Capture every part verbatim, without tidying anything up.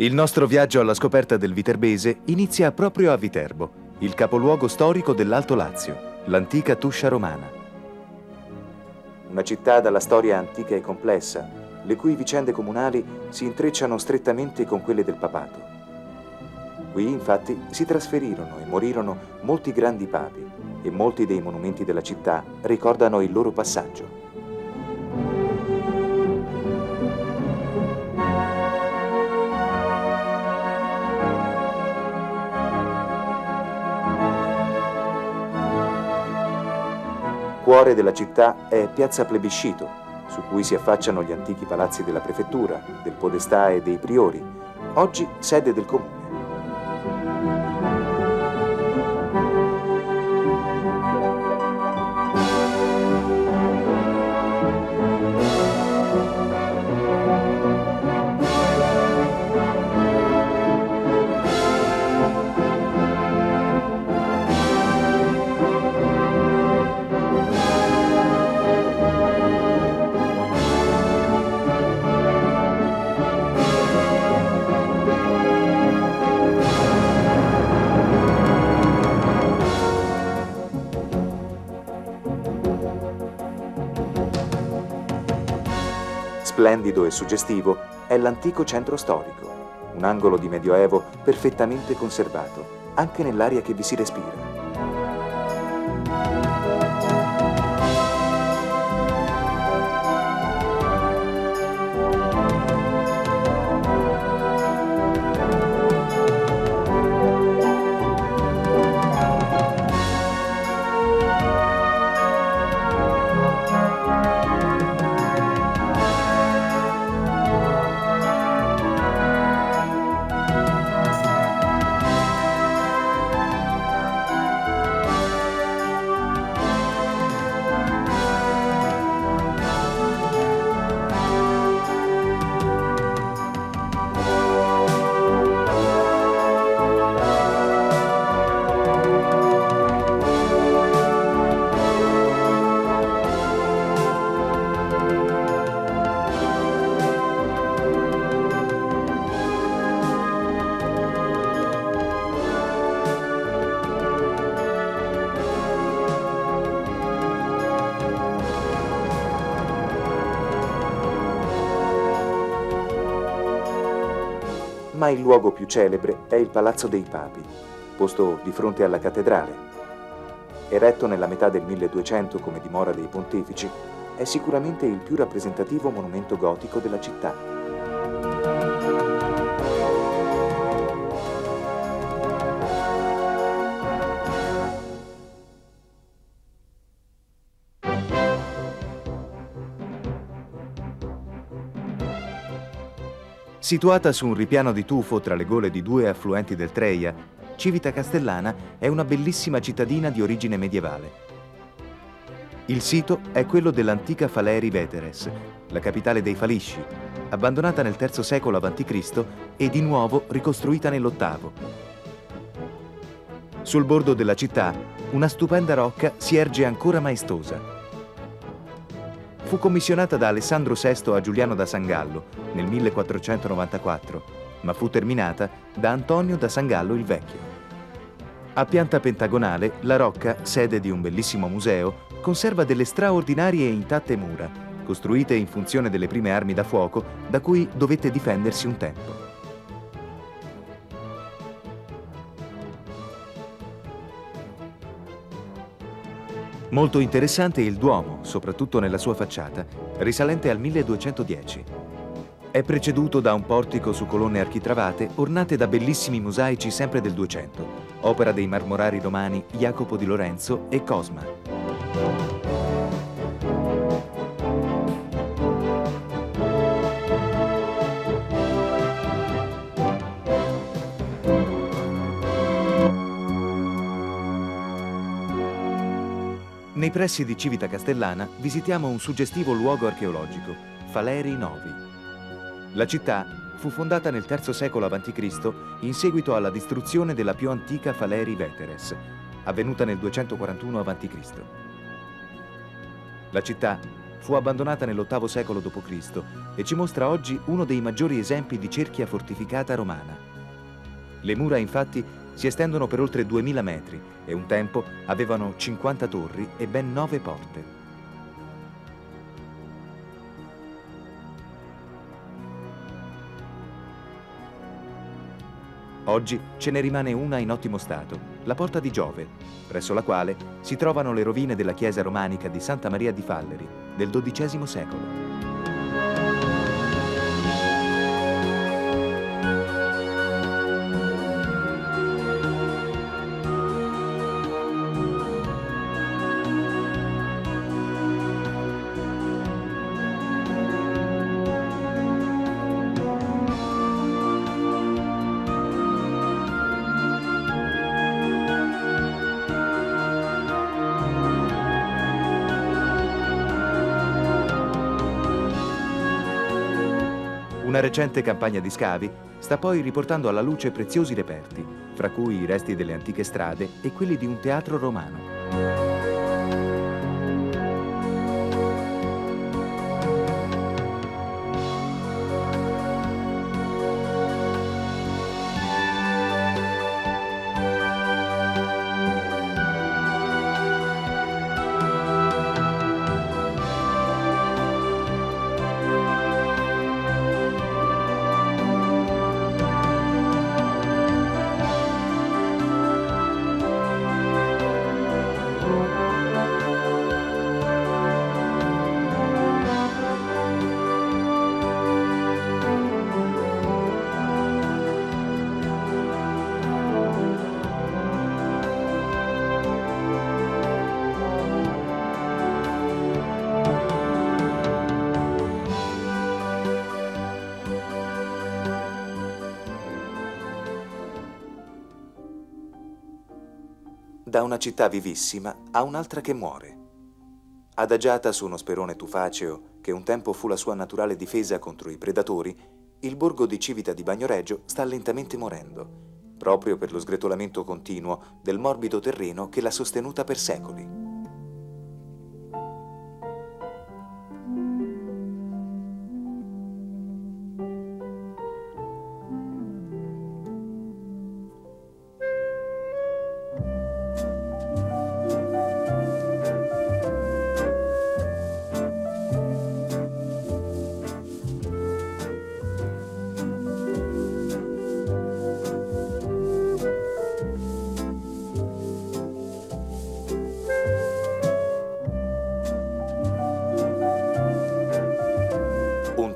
Il nostro viaggio alla scoperta del Viterbese inizia proprio a Viterbo, il capoluogo storico dell'Alto Lazio, l'antica Tuscia romana. Una città dalla storia antica e complessa, le cui vicende comunali si intrecciano strettamente con quelle del papato. Qui, infatti, si trasferirono e morirono molti grandi papi e molti dei monumenti della città ricordano il loro passaggio. Il cuore della città è Piazza Plebiscito, su cui si affacciano gli antichi palazzi della prefettura, del podestà e dei priori, oggi sede del comune. Splendido e suggestivo è l'antico centro storico, un angolo di medioevo perfettamente conservato, anche nell'aria che vi si respira. Ma il luogo più celebre è il Palazzo dei Papi, posto di fronte alla cattedrale. Eretto nella metà del milleduecento come dimora dei pontefici, è sicuramente il più rappresentativo monumento gotico della città. Situata su un ripiano di tufo tra le gole di due affluenti del Treia, Civita Castellana è una bellissima cittadina di origine medievale. Il sito è quello dell'antica Falerii Veteres, la capitale dei Falisci, abbandonata nel terzo secolo avanti Cristo e di nuovo ricostruita nell'ottavo. Sul bordo della città, una stupenda rocca si erge ancora maestosa. Fu commissionata da Alessandro sesto a Giuliano da Sangallo nel millequattrocentonovantaquattro, ma fu terminata da Antonio da Sangallo il Vecchio. A pianta pentagonale, la rocca, sede di un bellissimo museo, conserva delle straordinarie e intatte mura, costruite in funzione delle prime armi da fuoco da cui dovette difendersi un tempo. Molto interessante il Duomo, soprattutto nella sua facciata, risalente al milleduecentodieci. È preceduto da un portico su colonne architravate ornate da bellissimi mosaici sempre del Duecento, opera dei marmorari romani Jacopo di Lorenzo e Cosma. Nei pressi di Civita Castellana visitiamo un suggestivo luogo archeologico, Faleri Novi. La città fu fondata nel terzo secolo avanti Cristo in seguito alla distruzione della più antica Falerii Veteres, avvenuta nel duecentoquarantuno avanti Cristo. La città fu abbandonata nell'ottavo secolo dopo Cristo e ci mostra oggi uno dei maggiori esempi di cerchia fortificata romana. Le mura, infatti, si estendono per oltre duemila metri e un tempo avevano cinquanta torri e ben nove porte. Oggi ce ne rimane una in ottimo stato, la Porta di Giove, presso la quale si trovano le rovine della chiesa romanica di Santa Maria di Falleri del dodicesimo secolo. Una recente campagna di scavi sta poi riportando alla luce preziosi reperti, fra cui i resti delle antiche strade e quelli di un teatro romano. Da una città vivissima a un'altra che muore. Adagiata su uno sperone tufaceo, che un tempo fu la sua naturale difesa contro i predatori, il borgo di Civita di Bagnoregio sta lentamente morendo, proprio per lo sgretolamento continuo del morbido terreno che l'ha sostenuta per secoli.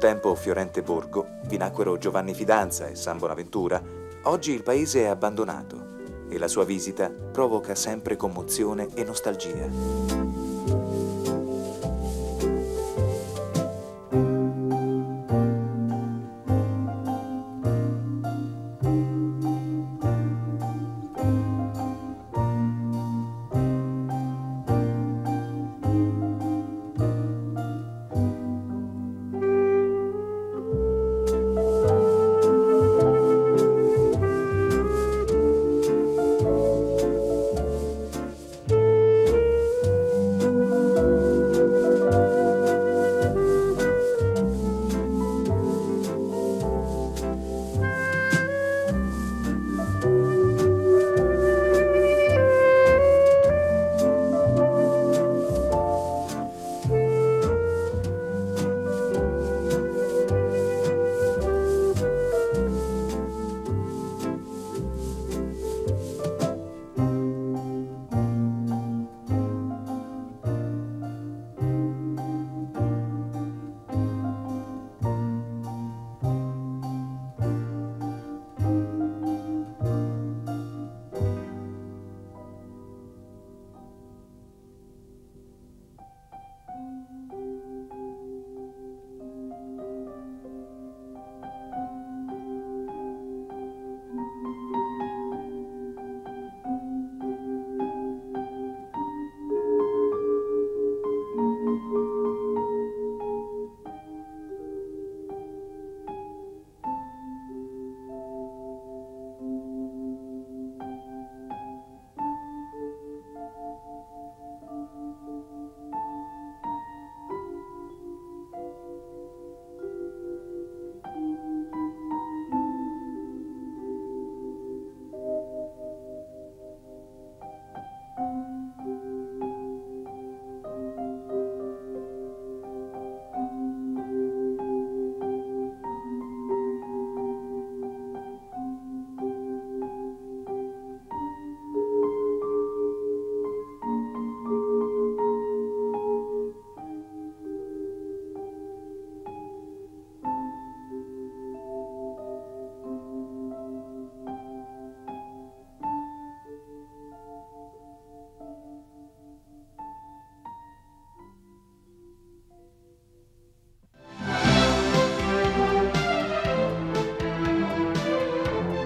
Tempo fiorente borgo, vi nacquero Giovanni Fidanza e San Bonaventura, oggi il paese è abbandonato e la sua visita provoca sempre commozione e nostalgia. Thank you.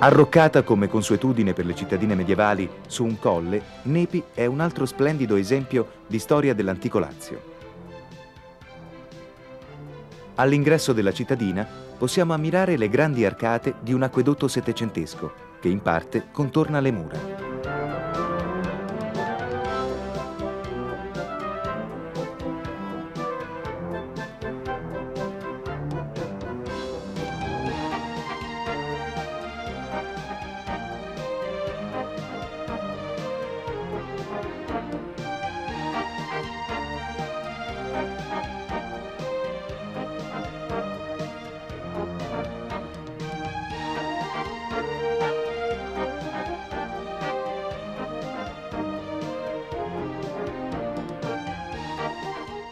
Arroccata come consuetudine per le cittadine medievali su un colle, Nepi è un altro splendido esempio di storia dell'antico Lazio. All'ingresso della cittadina possiamo ammirare le grandi arcate di un acquedotto settecentesco che in parte contorna le mura.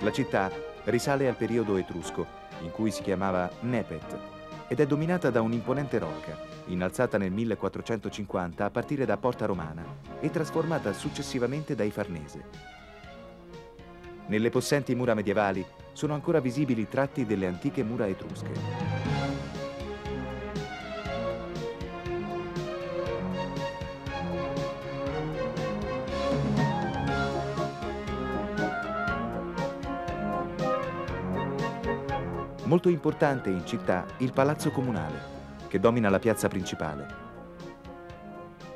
La città risale al periodo etrusco, in cui si chiamava Nepet, ed è dominata da un'imponente rocca, innalzata nel millequattrocentocinquanta a partire da Porta Romana e trasformata successivamente dai Farnese. Nelle possenti mura medievali sono ancora visibili tratti delle antiche mura etrusche. Molto importante in città il palazzo comunale, che domina la piazza principale.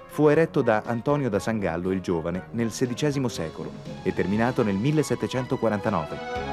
Fu eretto da Antonio da Sangallo il Giovane nel sedicesimo secolo e terminato nel millesettecentoquarantanove.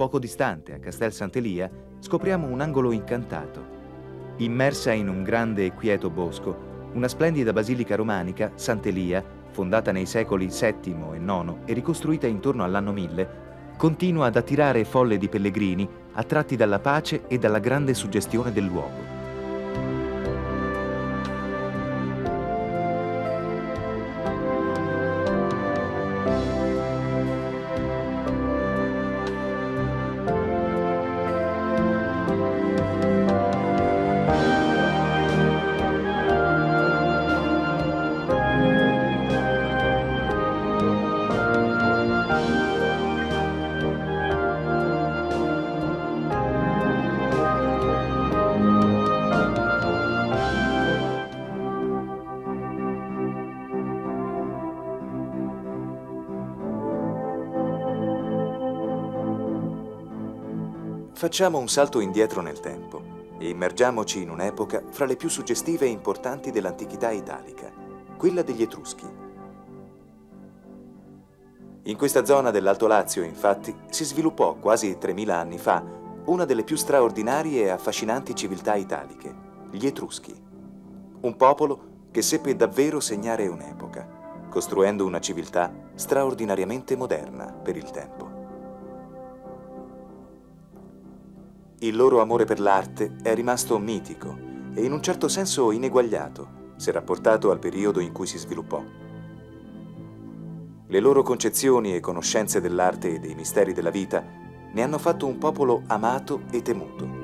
Poco distante, a Castel Sant'Elia, scopriamo un angolo incantato. Immersa in un grande e quieto bosco, una splendida basilica romanica, Sant'Elia, fondata nei secoli settimo e nono e ricostruita intorno all'anno mille, continua ad attirare folle di pellegrini attratti dalla pace e dalla grande suggestione del luogo. Facciamo un salto indietro nel tempo e immergiamoci in un'epoca fra le più suggestive e importanti dell'antichità italica, quella degli Etruschi. In questa zona dell'Alto Lazio, infatti, si sviluppò quasi tremila anni fa una delle più straordinarie e affascinanti civiltà italiche, gli Etruschi. Un popolo che seppe davvero segnare un'epoca, costruendo una civiltà straordinariamente moderna per il tempo. Il loro amore per l'arte è rimasto mitico e in un certo senso ineguagliato, se rapportato al periodo in cui si sviluppò. Le loro concezioni e conoscenze dell'arte e dei misteri della vita ne hanno fatto un popolo amato e temuto.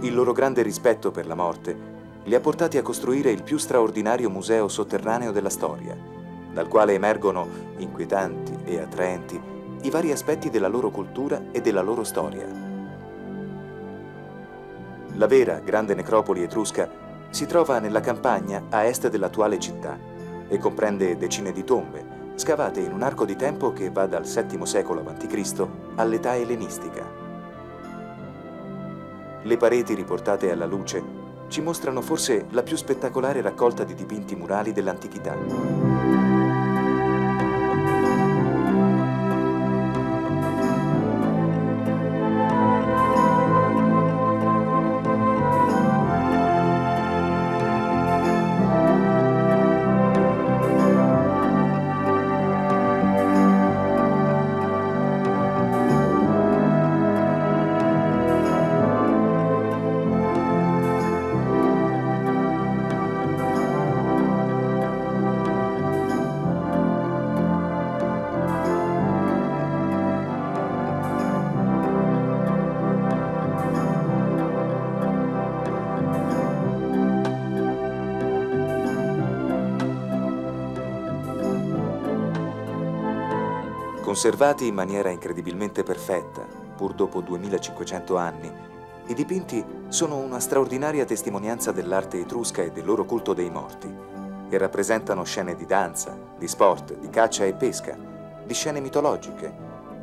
Il loro grande rispetto per la morte li ha portati a costruire il più straordinario museo sotterraneo della storia, dal quale emergono, inquietanti e attraenti, i vari aspetti della loro cultura e della loro storia. La vera grande necropoli etrusca si trova nella campagna a est dell'attuale città e comprende decine di tombe, scavate in un arco di tempo che va dal settimo secolo avanti Cristo all'età ellenistica. Le pareti riportate alla luce ci mostrano forse la più spettacolare raccolta di dipinti murali dell'antichità. Conservati in maniera incredibilmente perfetta, pur dopo duemilacinquecento anni, i dipinti sono una straordinaria testimonianza dell'arte etrusca e del loro culto dei morti, e rappresentano scene di danza, di sport, di caccia e pesca, di scene mitologiche,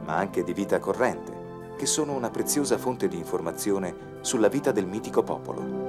ma anche di vita corrente, che sono una preziosa fonte di informazione sulla vita del mitico popolo.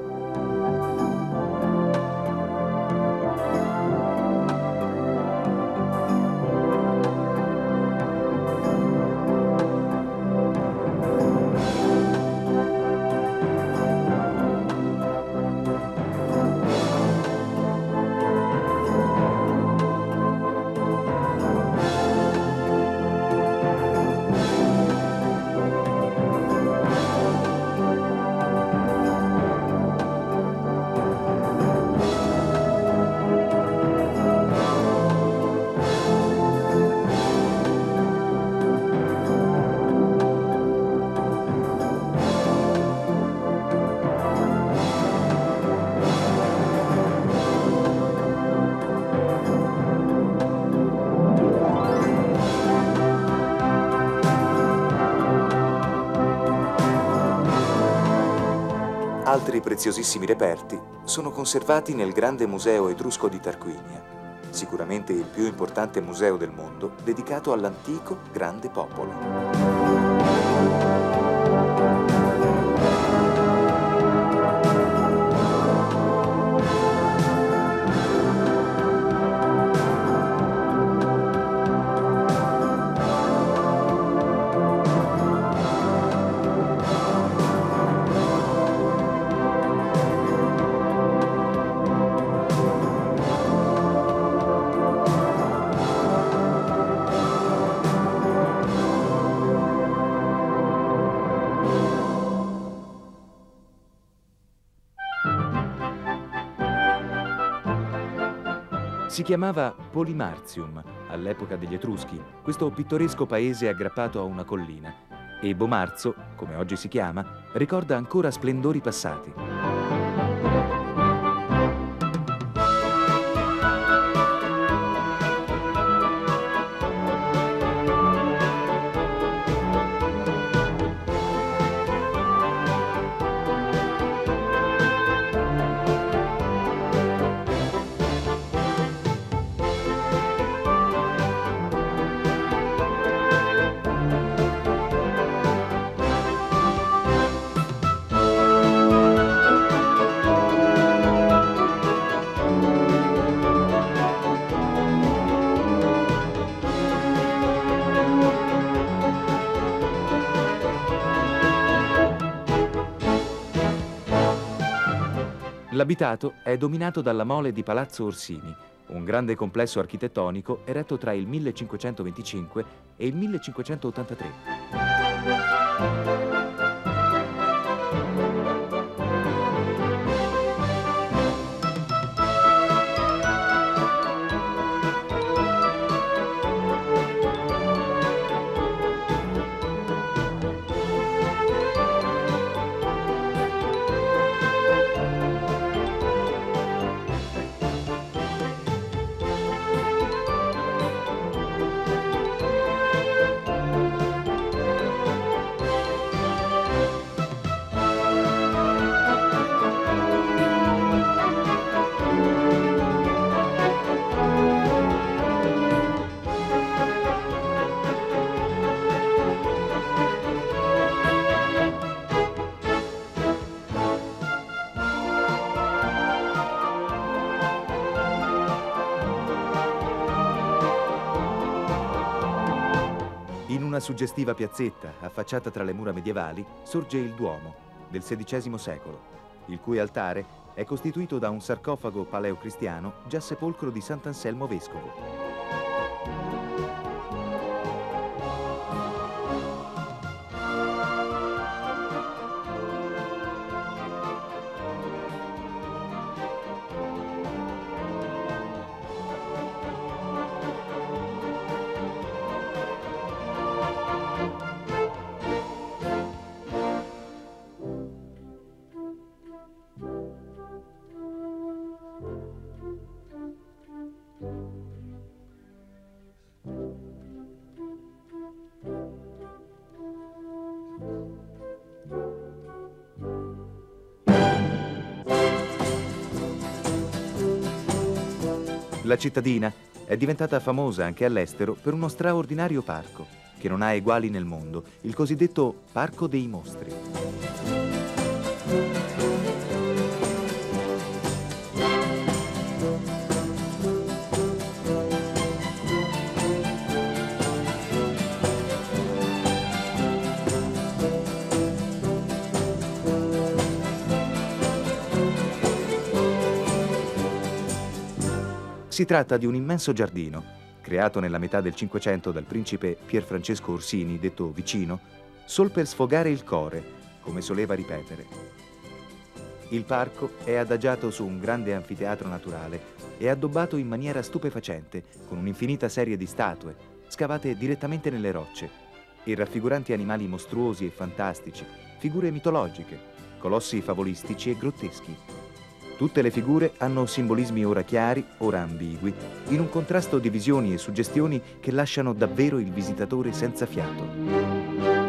Altri preziosissimi reperti sono conservati nel Grande Museo Etrusco di Tarquinia, sicuramente il più importante museo del mondo dedicato all'antico grande popolo. Si chiamava Polimarzium all'epoca degli Etruschi, questo pittoresco paese aggrappato a una collina, e Bomarzo, come oggi si chiama, ricorda ancora splendori passati. L'abitato è dominato dalla mole di Palazzo Orsini, un grande complesso architettonico eretto tra il millecinquecentoventicinque e il millecinquecentottantatré. una suggestiva piazzetta, affacciata tra le mura medievali, sorge il Duomo, del sedicesimo secolo, il cui altare è costituito da un sarcofago paleocristiano già sepolcro di Sant'Anselmo Vescovo. La cittadina è diventata famosa anche all'estero per uno straordinario parco, che non ha eguali nel mondo, il cosiddetto Parco dei Mostri. Si tratta di un immenso giardino, creato nella metà del Cinquecento dal principe Pier Francesco Orsini, detto Vicino, sol per sfogare il core, come soleva ripetere. Il parco è adagiato su un grande anfiteatro naturale e addobbato in maniera stupefacente, con un'infinita serie di statue, scavate direttamente nelle rocce, e raffiguranti animali mostruosi e fantastici, figure mitologiche, colossi favolistici e grotteschi. Tutte le figure hanno simbolismi ora chiari, ora ambigui, in un contrasto di visioni e suggestioni che lasciano davvero il visitatore senza fiato.